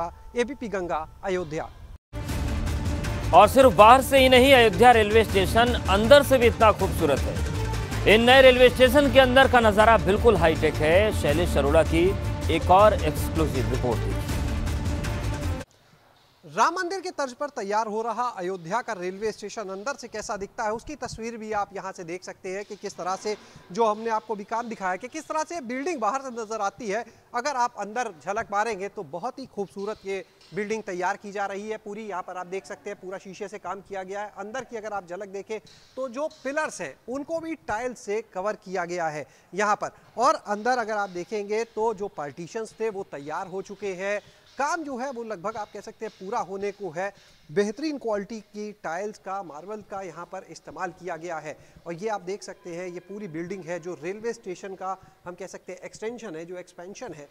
ABP Ganga Ayodhya. और सिर्फ बाहर से ही नहीं, अयोध्या रेलवे स्टेशन अंदर से भी इतना खूबसूरत है। इन नए रेलवे स्टेशन के अंदर का नजारा बिल्कुल हाईटेक है। शैलेश अरोड़ा की एक और एक्सक्लूसिव रिपोर्ट। राम मंदिर के तर्ज पर तैयार हो रहा अयोध्या का रेलवे स्टेशन अंदर से कैसा दिखता है, उसकी तस्वीर भी आप यहां से देख सकते हैं कि किस तरह से, जो हमने आपको विकास दिखाया कि किस तरह से बिल्डिंग बाहर से नजर आती है, अगर आप अंदर झलक मारेंगे तो बहुत ही खूबसूरत ये बिल्डिंग तैयार की जा रही है। पूरी यहाँ पर आप देख सकते हैं, पूरा शीशे से काम किया गया है। अंदर की अगर आप झलक देखें तो जो पिलर्स हैं उनको भी टाइल से कवर किया गया है यहाँ पर। और अंदर अगर आप देखेंगे तो जो पार्टीशंस थे वो तैयार हो चुके हैं। काम जो है वो लगभग आप कह सकते हैं पूरा होने को है। बेहतरीन क्वालिटी की टाइल्स का, मार्बल का यहाँ पर इस्तेमाल किया गया है। और ये आप देख सकते हैं, ये पूरी बिल्डिंग है जो रेलवे स्टेशन का हम कह सकते हैं एक्सटेंशन है, जो एक्सपेंशन है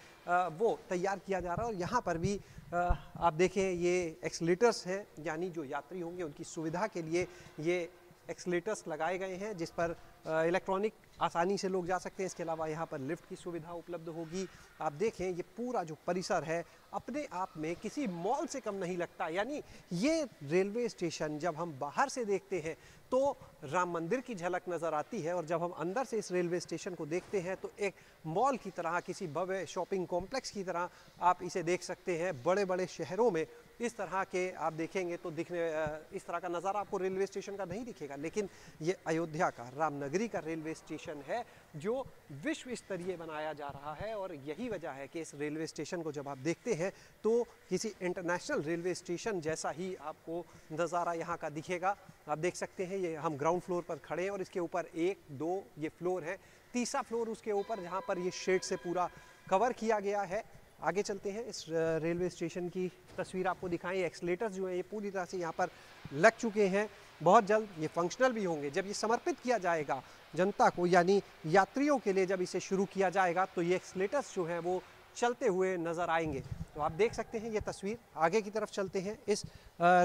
वो तैयार किया जा रहा है। और यहाँ पर भी आप देखें, ये एक्सलेटर्स हैं, यानी जो यात्री होंगे उनकी सुविधा के लिए ये एक्सलेटर्स लगाए गए हैं जिस पर इलेक्ट्रॉनिक आसानी से लोग जा सकते हैं। इसके अलावा यहाँ पर लिफ्ट की सुविधा उपलब्ध होगी। आप देखें, ये पूरा जो परिसर है अपने आप में किसी मॉल से कम नहीं लगता। यानी ये रेलवे स्टेशन जब हम बाहर से देखते हैं तो राम मंदिर की झलक नज़र आती है, और जब हम अंदर से इस रेलवे स्टेशन को देखते हैं तो एक मॉल की तरह, किसी भव्य शॉपिंग कॉम्प्लेक्स की तरह आप इसे देख सकते हैं। बड़े बड़े शहरों में इस तरह के आप देखेंगे तो इस तरह का नज़ारा आपको रेलवे स्टेशन का नहीं दिखेगा, लेकिन ये अयोध्या का रामनगरी का रेलवे स्टेशन है जो विश्व स्तरीय बनाया जा रहा है। और यही वजह है कि इस रेलवे स्टेशन को जब आप देखते हैं तो किसी इंटरनेशनल रेलवे स्टेशन जैसा ही आपको नज़ारा यहाँ का दिखेगा। आप देख सकते हैं, ये हम ग्राउंड फ्लोर पर खड़े हैं और इसके ऊपर 1, 2 ये फ्लोर है, तीसरा फ्लोर उसके ऊपर, जहाँ पर ये शेड से पूरा कवर किया गया है। आगे चलते हैं, इस रेलवे स्टेशन की तस्वीर आपको दिखाएं। एक्सलेटर्स जो है ये पूरी तरह से यहाँ पर लग चुके हैं। बहुत जल्द ये फंक्शनल भी होंगे। जब ये समर्पित किया जाएगा जनता को, यानी यात्रियों के लिए जब इसे शुरू किया जाएगा तो ये एक्सलेटर्स जो हैं वो चलते हुए नज़र आएंगे। तो आप देख सकते हैं ये तस्वीर। आगे की तरफ चलते हैं। इस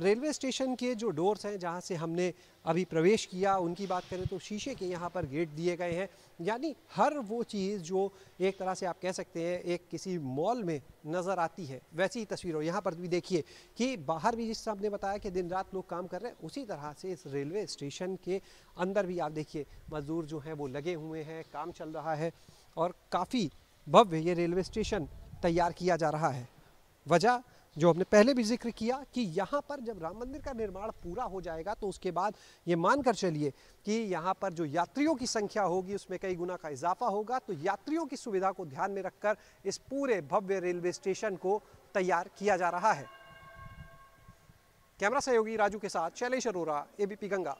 रेलवे स्टेशन के जो डोर्स हैं जहां से हमने अभी प्रवेश किया, उनकी बात करें तो शीशे के यहां पर गेट दिए गए हैं। यानी हर वो चीज़ जो एक तरह से आप कह सकते हैं एक किसी मॉल में नज़र आती है, वैसी ही तस्वीरों यहाँ पर भी देखिए कि बाहर भी जिस हमने बताया कि दिन रात लोग काम कर रहे हैं, उसी तरह से इस रेलवे स्टेशन के अंदर भी आप देखिए मज़दूर जो हैं वो लगे हुए हैं, काम चल रहा है और काफ़ी भव्य ये रेलवे स्टेशन तैयार किया जा रहा है। वजह जो हमने पहले भी जिक्र किया कि यहाँ पर जब राम मंदिर का निर्माण पूरा हो जाएगा तो उसके बाद ये मानकर चलिए कि यहाँ पर जो यात्रियों की संख्या होगी उसमें कई गुना का इजाफा होगा। तो यात्रियों की सुविधा को ध्यान में रखकर इस पूरे भव्य रेलवे स्टेशन को तैयार किया जा रहा है। कैमरा सहयोगी राजू के साथ शैलेश अरोड़ा, एबीपी गंगा।